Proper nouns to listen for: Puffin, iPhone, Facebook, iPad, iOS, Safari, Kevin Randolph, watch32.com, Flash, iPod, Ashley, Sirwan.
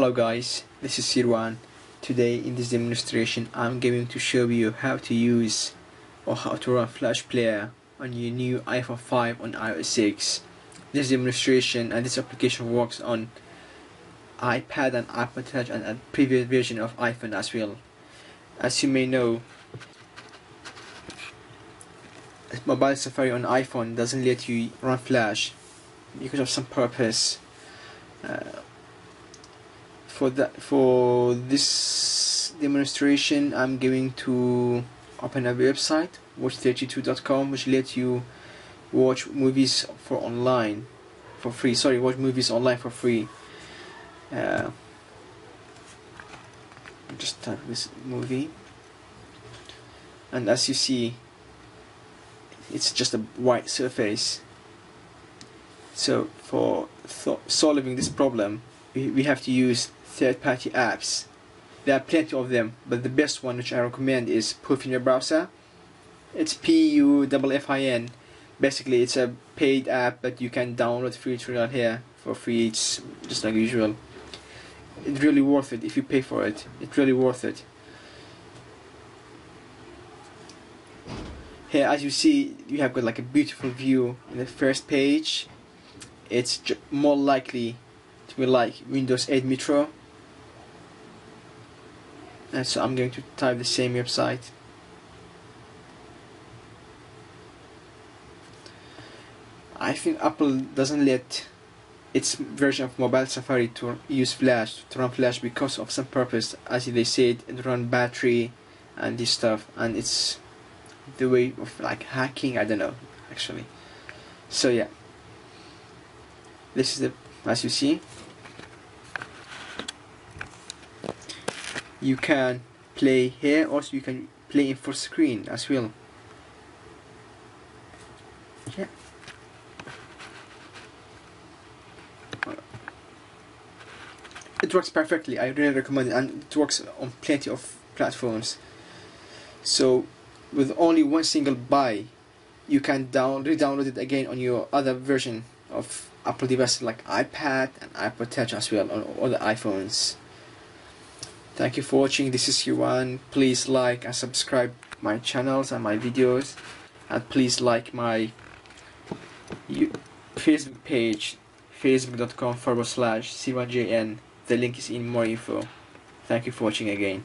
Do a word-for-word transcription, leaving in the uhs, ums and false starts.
Hello guys, this is Sirwan. Today in this demonstration I'm going to show you how to use or how to run Flash Player on your new iPhone five on iOS six. This demonstration and this application works on iPad and iPod Touch and a previous version of iPhone as well. As you may know, mobile Safari on iPhone doesn't let you run Flash because of some purpose. Uh, For that, for this demonstration, I'm going to open a website, watch thirty-two dot com, which lets you watch movies for online for free. Sorry, watch movies online for free. Uh, just type this movie, and as you see, it's just a white surface. So for solving this problem, we we have to use third-party apps. There are plenty of them, but the best one which I recommend is Puffin your browser. It's P U F F I N. Basically, it's a paid app that you can download free trial here for free. It's just like usual. It's really worth it if you pay for it. It's really worth it. Here, as you see, you have got like a beautiful view in the first page. It's j more likely to be like Windows eight Metro, and so I'm going to type the same website. I think Apple doesn't let its version of mobile Safari to use Flash, to run Flash, because of some purpose. As they said, it run battery and this stuff, and it's the way of like hacking, I don't know actually. So yeah, this is the, as you see, you can play here, also you can play in full screen as well. Yeah. It works perfectly, I really recommend it, and it works on plenty of platforms. So with only one single buy, you can down re-download it again on your other version of Apple devices like iPad and iPod Touch as well, on all the iPhones. Thank you for watching. This is Sirwan. Please like and subscribe my channels and my videos, and please like my Facebook page, facebook dot com forward slash Sirwan J N. The link is in more info. Thank you for watching again.